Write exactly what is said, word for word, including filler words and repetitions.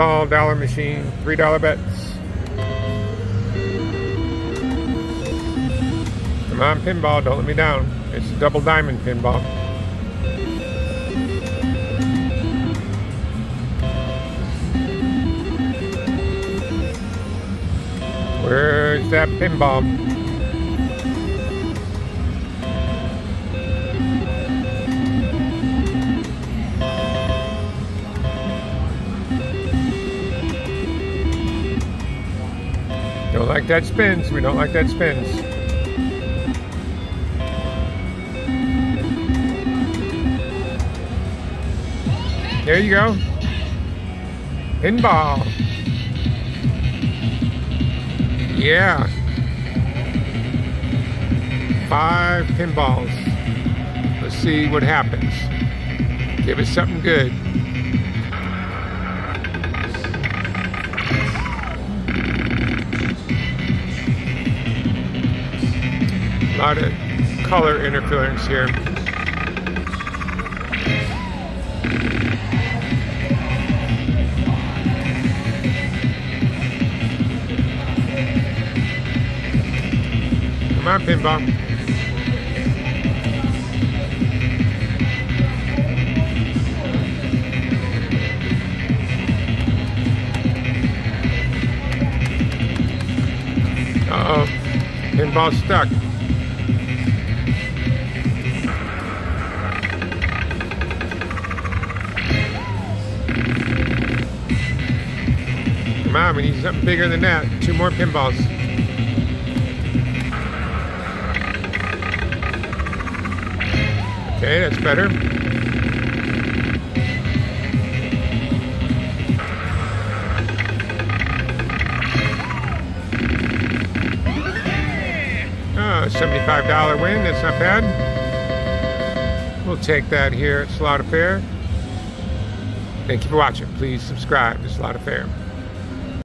All dollar machine, three dollar bets. Come on, pinball, don't let me down. It's a double diamond pinball. Where's that pinball? Don't like that spins. We don't like that spins. There you go. Pinball. Yeah. Five pinballs. Let's see what happens. Give us something good. A lot of color interference here. Come on, pinball. Uh-oh, pinball's stuck. Come on, we need something bigger than that. Two more pinballs. Okay, that's better. Oh, seventy-five dollar win, that's not bad. We'll take that here at Slot Affair. Thank you for watching. Please subscribe to Slot Affair.